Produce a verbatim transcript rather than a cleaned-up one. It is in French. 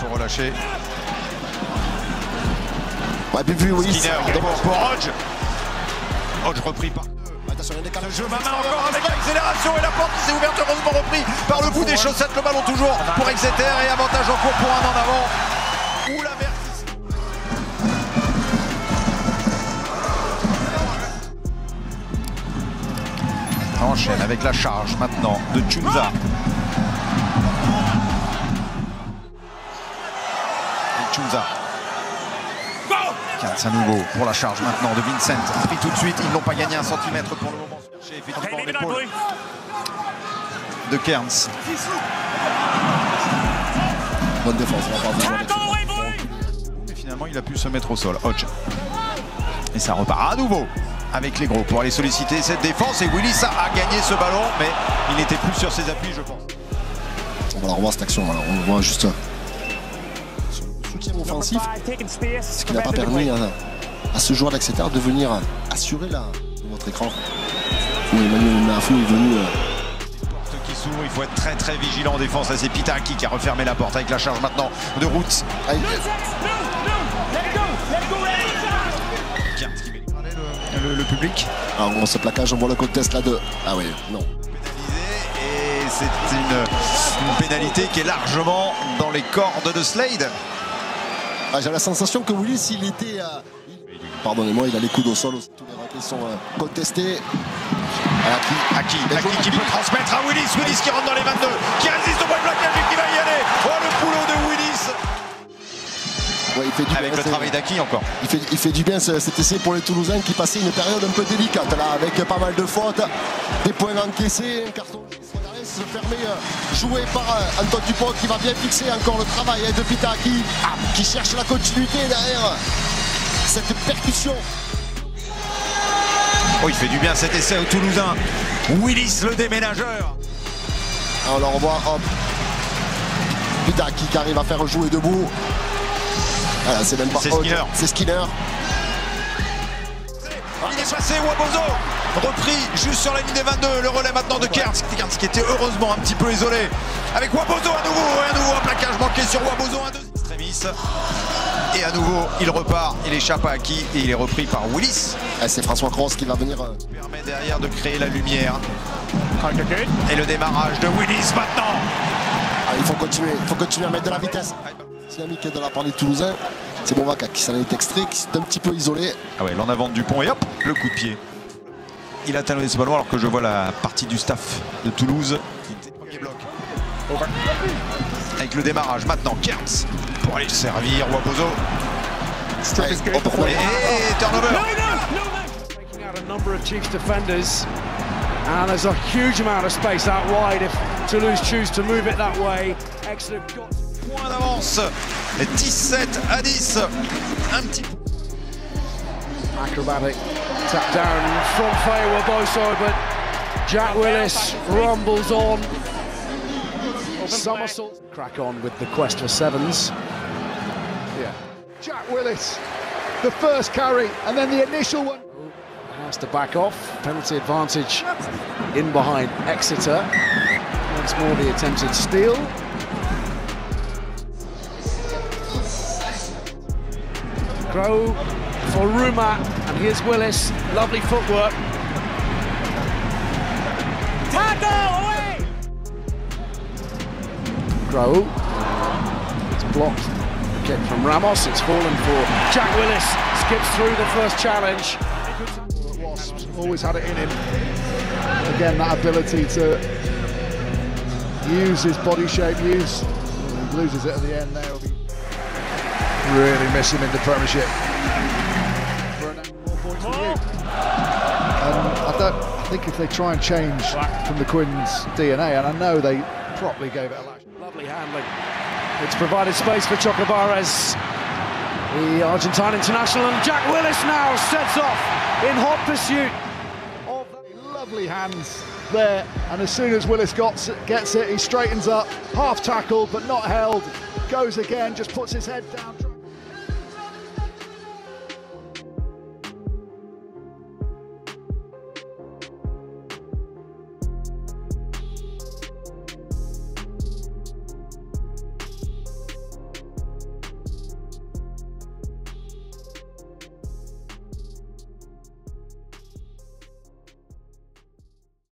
sont relâchés. Ouais, Skinner, Willis, pour Hodge. Hodge repris par deux. Attention, il y a des cartes. Le jeu, Maman encore avec l'accélération et la porte qui s'est ouverte, heureusement repris par le bout des chaussettes. Le ballon toujours pour Exeter et avantage en cours pour un en avant. Ou la verte. Enchaîne avec la charge maintenant de Tunza. Et Tunza. C'est à nouveau pour la charge maintenant de Vincent. Pris tout de suite, ils n'ont pas gagné un centimètre pour le moment. Effectivement l'épaule de Kerns. Bonne défense. Et finalement, il a pu se mettre au sol. Hodge. Et ça repart à nouveau avec les Gros pour aller solliciter cette défense. Et Willis a gagné ce ballon, mais il n'était plus sur ses appuis, je pense. On va la revoir cette action, alors on voit juste le soutien offensif, ce qui n'a pas permis à, à ce joueur d'Exeter de venir assurer la votre écran. Où Emmanuel Mafou est venu. Euh... Porte qui s'ouvre, il faut être très très vigilant en défense. C'est Pitaki qui a refermé la porte avec la charge maintenant de Routes. Le, le public. Alors on se plaquage, on voit le contest là de... Ah oui, non. Et c'est une, une pénalité qui est largement dans les cordes de Slade. Ah, j'ai la sensation que Willis, il était... Euh, il... Pardonnez-moi, il a les coudes au sol aussi. Tous les raquets sont euh, contestés. Aki, Aki, Aki qui peut transmettre à Willis. Willis qui rentre dans les vingt-deux, qui résiste au point de plaquage et qui va y aller. Oh, le boulot de Willis. Ouais, il fait du avec bien, le travail d'Aki encore. Il fait, il fait du bien cet essai pour les Toulousains qui passaient une période un peu délicate là, avec pas mal de fautes, des points encaissés, un carton se permet joué par Antoine Dupont qui va bien fixer encore le travail de Pitaki qui cherche la continuité derrière cette percussion. Oh, il fait du bien cet essai aux Toulousains. Willis le déménageur. Alors, on le revoit, hop. Pitaki qui arrive à faire jouer debout. Voilà, c'est même pas Skinner. C'est Skinner. Il est passé, Waboso. Repris juste sur la ligne des vingt-deux. Le relais maintenant de Kerns. Kerns qui était heureusement un petit peu isolé. Avec Waboso à nouveau. Et à nouveau un plaquage manqué sur Waboso. Un deux. Extremis. Et à nouveau, il repart. Il échappe à Aki et il est repris par Willis. Ah, c'est François Cross qui va venir. Euh... Permet derrière de créer la lumière. Et le démarrage de Willis maintenant. Ah, il faut continuer. Il faut continuer à mettre de la vitesse. Dynamique de la part des Toulousains, c'est bon Vaca qui s'en est extrait, qui s'est un petit peu isolé. Ah ouais, l'en avant de Dupont et hop, le coup de pied. Il a talonné ce ballon alors que je vois la partie du staff de Toulouse. Avec le démarrage maintenant, Kerns pour aller servir Waboso. Ouais, oh, et, et turnover. No, no, no, no. And there's a huge amount of space out wide if Toulouse choose to move it that way. Exeter got point d'avance, dix-sept à dix. Un petit peu. Acrobatic tap down from Faywa both side, but Jack Willis rumbles on. Somersault crack on with the quest for sevens. Yeah. Jack Willis, the first carry, and then the initial one. Has to back off. Penalty advantage in behind Exeter. Once more the attempted steal. Grau for Ruma, and here's Willis. Lovely footwork. Taco away! Grau. It's blocked. Kick from Ramos. It's fallen for Jack Willis. Skips through the first challenge. Wasps always had it in him. Again, that ability to use his body shape, use. He loses it at the end there. Really miss him in the Premiership. I don't. I think if they try and change from the Quinn's D N A, and I know they properly gave it a lash. Lovely handling. It's provided space for Chocolavares, the Argentine international, and Jack Willis now sets off in hot pursuit. Oh, lovely hands there, and as soon as Willis gets gets it, he straightens up, half tackled but not held, goes again, just puts his head down.